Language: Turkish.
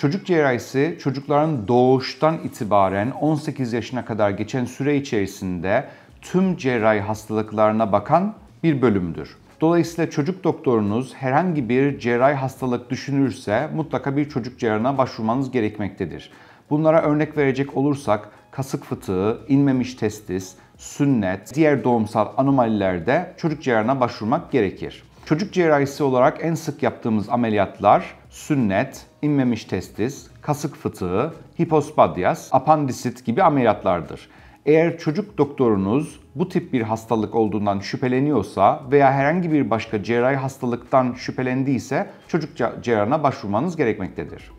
Çocuk cerrahisi çocukların doğuştan itibaren 18 yaşına kadar geçen süre içerisinde tüm cerrahi hastalıklarına bakan bir bölümdür. Dolayısıyla çocuk doktorunuz herhangi bir cerrahi hastalık düşünürse mutlaka bir çocuk cerrahına başvurmanız gerekmektedir. Bunlara örnek verecek olursak kasık fıtığı, inmemiş testis, sünnet, diğer doğumsal anomalilerde çocuk cerrahına başvurmak gerekir. Çocuk cerrahisi olarak en sık yaptığımız ameliyatlar sünnet, inmemiş testis, kasık fıtığı, hipospadias, apandisit gibi ameliyatlardır. Eğer çocuk doktorunuz bu tip bir hastalık olduğundan şüpheleniyorsa veya herhangi bir başka cerrahi hastalıktan şüphelendiyse çocuk cerrahına başvurmanız gerekmektedir.